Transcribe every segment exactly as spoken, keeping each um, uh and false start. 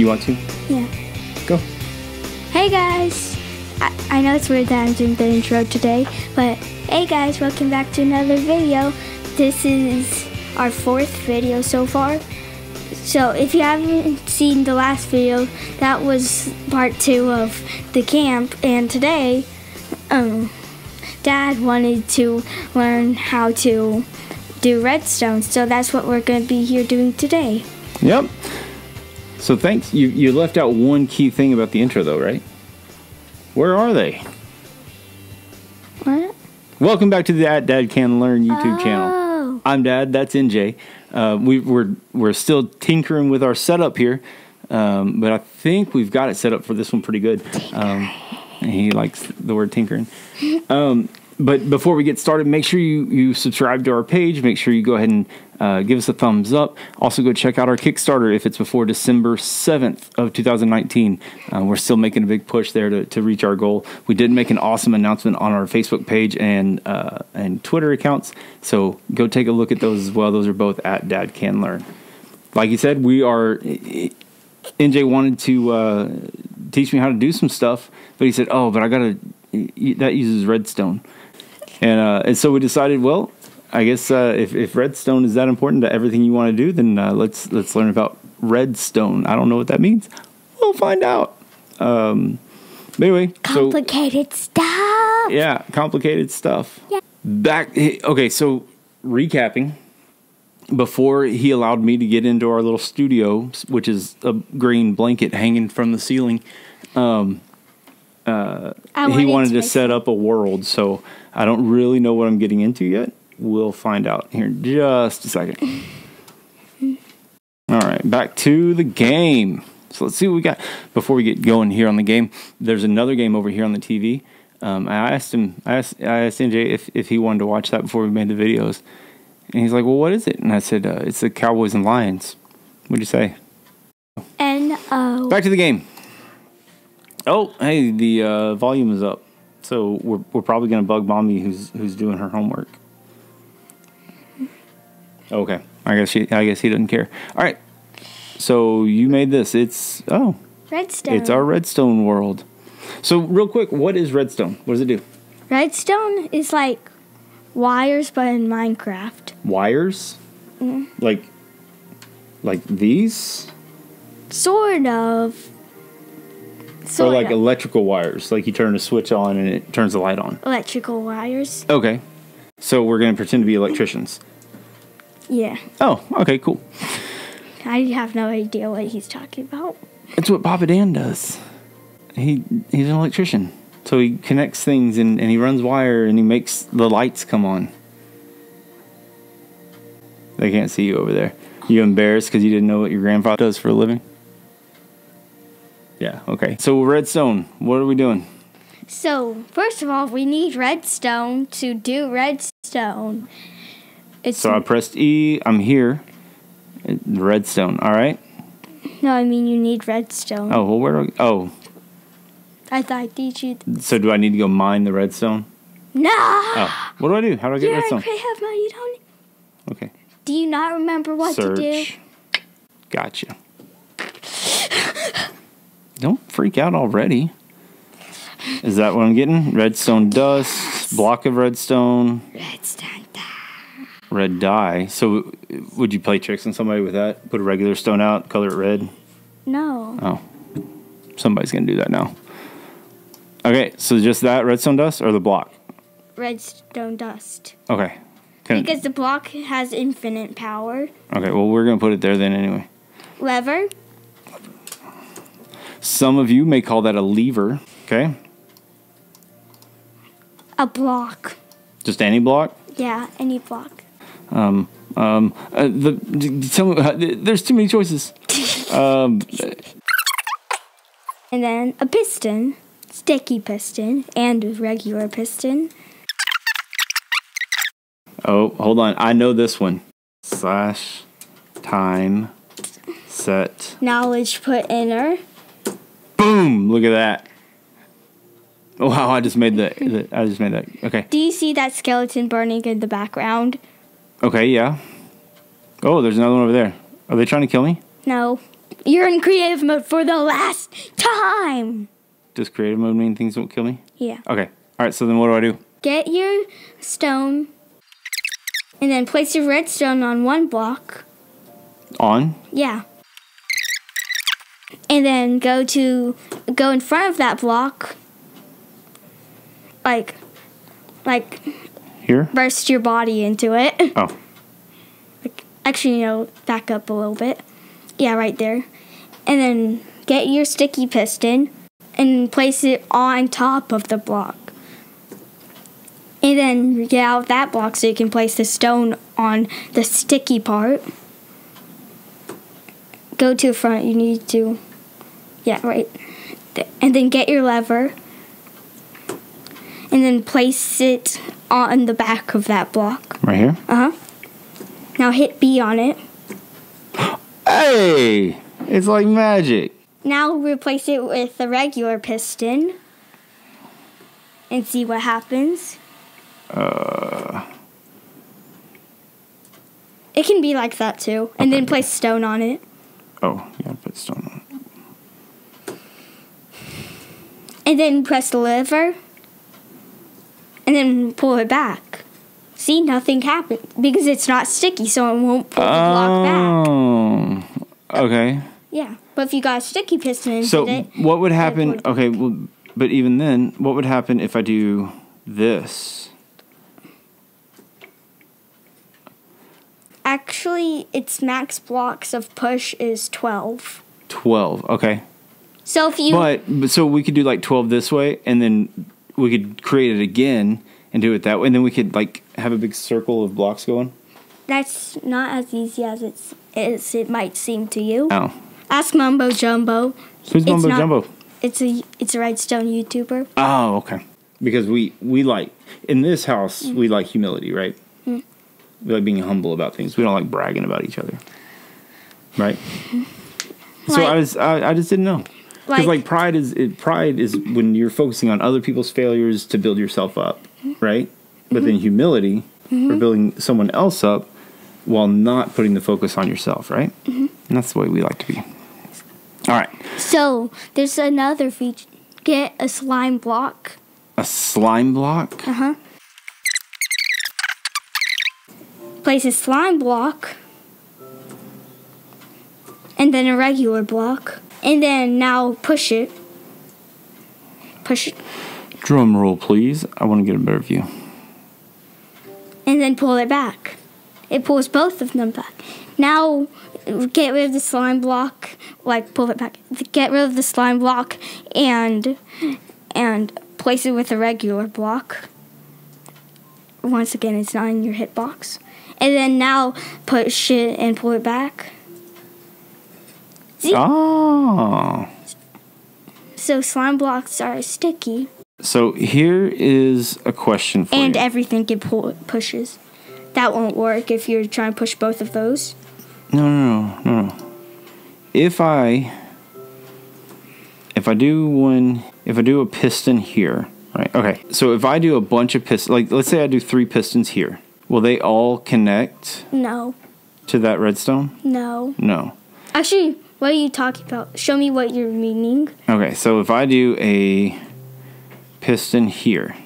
You want to? Yeah. Go. Hey guys! I, I know it's weird that I'm doing the intro today, but hey guys, welcome back to another video. This is our fourth video so far. So if you haven't seen the last video, that was part two of the camp, and today um, Dad wanted to learn how to do redstone, so that's what we're going to be here doing today. Yep. So thanks. You, you left out one key thing about the intro though, right? Where are they? What? Welcome back to the DadCanLearn YouTube oh. channel. I'm Dad, that's N J. Uh, we, we're, we're still tinkering with our setup here, um, but I think we've got it set up for this one pretty good. Um, he likes the word tinkering. Um, but before we get started, make sure you, you subscribe to our page. Make sure you go ahead and uh, give us a thumbs up. Also, go check out our Kickstarter if it's before December seventh of two thousand nineteen. Uh, we're still making a big push there to, to reach our goal. We did make an awesome announcement on our Facebook page and uh, and Twitter accounts, so go take a look at those as well. Those are both at DadCanLearn. Like you said, we are... N J wanted to uh, teach me how to do some stuff, but he said, oh, but I gotta... that uses redstone. And, uh, and so we decided, well... I guess uh, if, if redstone is that important to everything you want to do, then uh, let's let's learn about redstone. I don't know what that means. We'll find out. Um, anyway, complicated so, stuff. Yeah, complicated stuff. Yeah. Back. Okay, so recapping. Before he allowed me to get into our little studio, which is a green blanket hanging from the ceiling, um, uh, wanted he wanted to, to set up a world. So I don't really know what I'm getting into yet. We'll find out here in just a second. All right, back to the game. So let's see what we got. Before we get going here on the game, there's another game over here on the T V. Um, I asked him, I asked, I asked N J if, if he wanted to watch that before we made the videos. And he's like, well, what is it? And I said, uh, it's the Cowboys and Lions. What'd you say? N O. Back to the game. Oh, hey, the uh, volume is up. So we're, we're probably going to bug Mommy who's, who's doing her homework. Okay, I guess she, I guess he doesn't care. All right, so you made this. It's oh, redstone. It's our redstone world. So real quick, what is redstone? What does it do? Redstone is like wires, but in Minecraft. Wires? Mm. Like, like these? Sort of. Sort or like of. Electrical wires, like you turn a switch on and it turns the light on. Electrical wires. Okay, so we're gonna pretend to be electricians. Yeah. Oh, okay, cool. I have no idea what he's talking about. That's what Papa Dan does. He he's an electrician. So he connects things and, and he runs wire and he makes the lights come on. They can't see you over there. You embarrassed because you didn't know what your grandfather does for a living? Yeah, okay. So redstone, what are we doing? So, first of all, we need redstone to do redstone. It's so I pressed E, I'm here. Redstone, all right? No, I mean you need redstone. Oh, well, where do I... Oh. I thought I teach you... So do I need to go mine the redstone? No! Oh, what do I do? How do I get You're redstone? You're a you don't... Okay. Do you not remember what Search. to do? Gotcha. Don't freak out already. Is that what I'm getting? Redstone dust, yes. Block of redstone. Redstone. Red dye. So would you play tricks on somebody with that? Put a regular stone out, color it red? No. Oh. Somebody's going to do that now. Okay, so just that redstone dust or the block? Redstone dust. Okay. Can because the block has infinite power. Okay, well, we're going to put it there then anyway. Lever. Some of you may call that a lever. Okay. A block. Just any block? Yeah, any block. Um, um, uh, the, the, tell me, uh, there's too many choices. um, and then a piston, sticky piston, and a regular piston. Oh, hold on. I know this one. Slash, time, set. Knowledge put inner. Boom! Look at that. Wow! I just made that. I just made that. Okay. Do you see that skeleton burning in the background? Okay. Yeah. Oh, there's another one over there. Are they trying to kill me? No. You're in creative mode for the last time. Does creative mode mean things won't kill me? Yeah. Okay. All right, so then what do I do? Get your stone and then place your redstone on one block. On? Yeah. And then go to, go in front of that block. Like, like. Here? Burst your body into it. Oh. Like, actually, you know, back up a little bit. Yeah, right there. And then get your sticky piston and place it on top of the block. And then get out that block so you can place the stone on the sticky part. Go to the front, you need to, yeah, right. And then get your lever and then place it on the back of that block. Right here? Uh-huh. Now hit B on it. Hey! It's like magic. Now replace it with a regular piston and see what happens. Uh, it can be like that too. Okay. And then place stone on it. Oh, yeah, put stone on it. And then press the lever. And then pull it back. See, nothing happened because it's not sticky, so it won't pull the oh, block back. Oh, okay. Yeah, but if you got a sticky piston into so it. So what would happen, okay, well, but even then, what would happen if I do this? Actually, its max blocks of push is twelve. twelve, okay. So if you... But, but so we could do like twelve this way, and then we could create it again and do it that way, and then we could like have a big circle of blocks going. That's not as easy as it's, as it might seem to you. Oh. Ask Mumbo Jumbo. Who's Mumbo not, Jumbo? It's a it's a redstone YouTuber. Oh, okay. Because we we like in this house mm. we like humility, right? Mm. We like being humble about things. We don't like bragging about each other, right? Like, so I was I, I just didn't know because like, like pride is it, pride is when you're focusing on other people's failures to build yourself up, right? But mm-hmm. then humility, mm-hmm. we're building someone else up while not putting the focus on yourself, right? Mm-hmm. And that's the way we like to be. All right. So there's another feature. Get a slime block. A slime block? Uh huh. Place a slime block and then a regular block and then now push it push it drum roll please, I want to get a better view, and then pull it back. It pulls both of them back. Now get rid of the slime block, like pull it back, get rid of the slime block and and place it with a regular block. Once again, it's not in your hitbox. And then now push it and pull it back. See? Oh. So slime blocks are sticky. So here is a question for and you. And everything it pull, pushes. That won't work if you're trying to push both of those. No, no, no, no. If I, if I do one, if I do a piston here, right? Okay. So if I do a bunch of pistons, like let's say I do three pistons here. Will they all connect? No. To that redstone? No. No. Actually, what are you talking about? Show me what you're meaning. Okay, so if I do a piston here.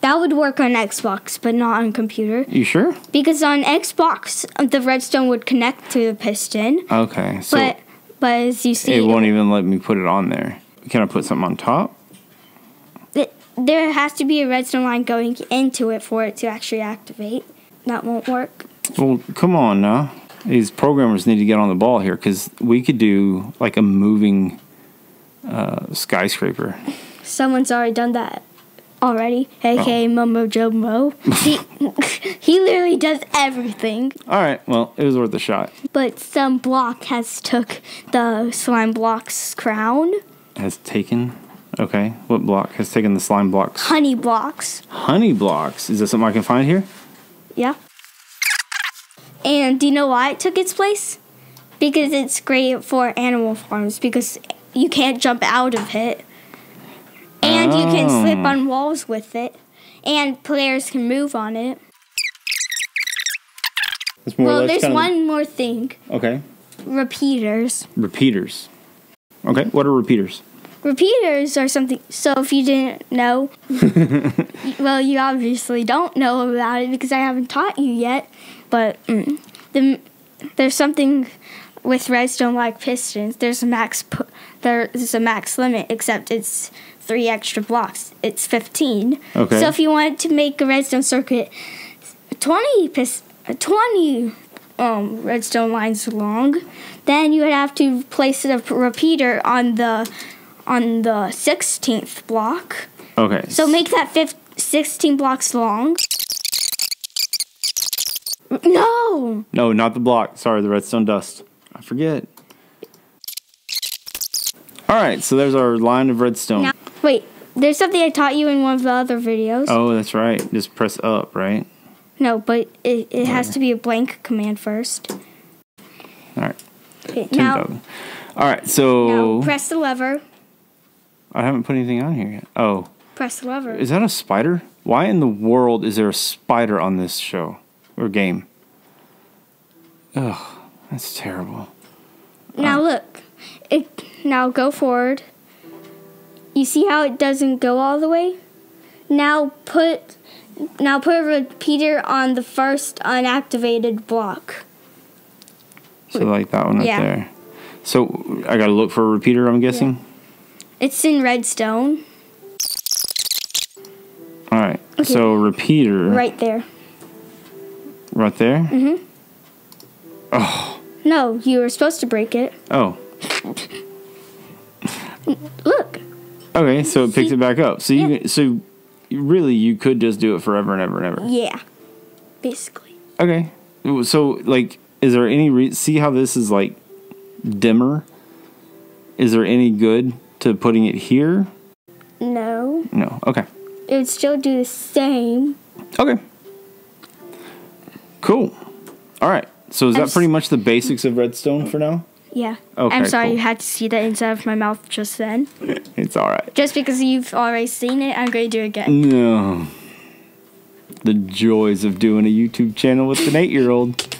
That would work on Xbox, but not on computer. You sure? Because on Xbox, the redstone would connect to the piston. Okay. So but, but as you see. It won't even let me put it on there. Can I put something on top? It, there has to be a redstone line going into it for it to actually activate. That won't work. Well, come on now. These programmers need to get on the ball here because we could do like a moving uh, skyscraper. Someone's already done that already, a k a. Oh. Mumbo Jumbo. he, he literally does everything. All right, well, it was worth a shot. But some block has took the slime block's crown. Has taken? Okay, what block has taken the slime blocks? Honey blocks. Honey blocks? Is that something I can find here? Yeah. And do you know why it took its place? Because it's great for animal farms, because you can't jump out of it. And oh. you can slip on walls with it. And players can move on it. More well, there's one of... more thing. Okay. Repeaters. Repeaters. Okay, what are repeaters? Repeaters are something, so if you didn't know, well, you obviously don't know about it because I haven't taught you yet, but mm, the, there's something with redstone like pistons. There's a max pu- there's a max limit, except it's three extra blocks. It's fifteen. Okay. So if you wanted to make a redstone circuit twenty pis- twenty um, redstone lines long, then you would have to place a repeater on the... on the sixteenth block. Okay. So make that fifth, sixteen blocks long. No! No, not the block. Sorry, the redstone dust. I forget. All right, so there's our line of redstone. Now, wait, there's something I taught you in one of the other videos. Oh, that's right. Just press up, right? No, but it, it has to be a blank command first. All right. Okay, now... ten thousand. All right, so... Now, press the lever. I haven't put anything on here yet. Oh. Press the lever. Is that a spider? Why in the world is there a spider on this show or game? Ugh, that's terrible. Now um, look. It now go forward. You see how it doesn't go all the way? Now put now put a repeater on the first unactivated block. So like that one right yeah. there. So I gotta look for a repeater, I'm guessing? Yeah. It's in redstone. All right. Okay. So repeater. Right there. Right there? Mm-hmm. Oh. No, you were supposed to break it. Oh. Look. Okay, so it picks See? it back up. So you yeah. so really you could just do it forever and ever and ever. Yeah. Basically. Okay. So like is there any re- See how this is like dimmer? Is there any good to putting it here? No. No, okay. It would still do the same. Okay. Cool. All right. So is I'm that pretty much the basics of redstone for now? Yeah. Okay, I'm sorry cool. you had to see the inside of my mouth just then. It's all right. Just because you've already seen it, I'm going to do it again. No. The joys of doing a YouTube channel with an eight-year-old.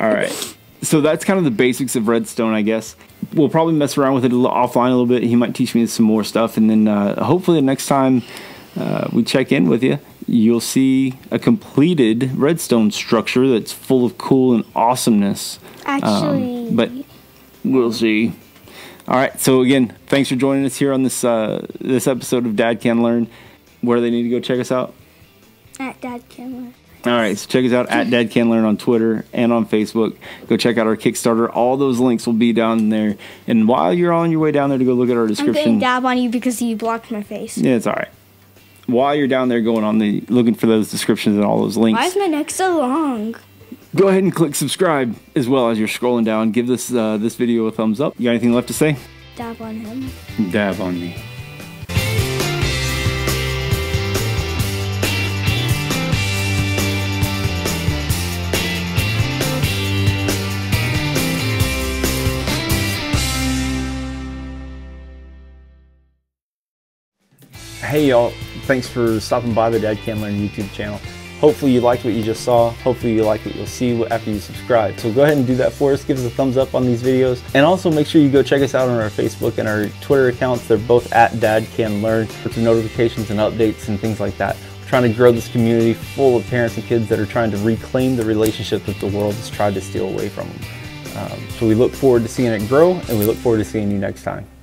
All right. So that's kind of the basics of redstone, I guess. We'll probably mess around with it a little offline a little bit. He might teach me some more stuff. And then uh, hopefully the next time uh, we check in with you, you'll see a completed redstone structure that's full of cool and awesomeness. Actually. Um, but we'll see. All right. So, again, thanks for joining us here on this uh, this episode of Dad Can Learn. Where do they need to go check us out? At Dad Can Learn. All right, so check us out at DadCanLearn on Twitter and on Facebook. Go check out our Kickstarter. All those links will be down there. And while you're on your way down there to go look at our description. I'm going to dab on you because you blocked my face. Yeah, it's all right. While you're down there going on the looking for those descriptions and all those links. Why is my neck so long? Go ahead and click subscribe as well as you're scrolling down. Give this uh, this video a thumbs up. You got anything left to say? Dab on him. Dab on me. Hey y'all, thanks for stopping by the DadCanLearn YouTube channel. Hopefully you liked what you just saw. Hopefully you like what you'll see after you subscribe. So go ahead and do that for us. Give us a thumbs up on these videos. And also make sure you go check us out on our Facebook and our Twitter accounts. They're both at DadCanLearn for notifications and updates and things like that. We're trying to grow this community full of parents and kids that are trying to reclaim the relationship that the world has tried to steal away from them. Um, so we look forward to seeing it grow, and we look forward to seeing you next time.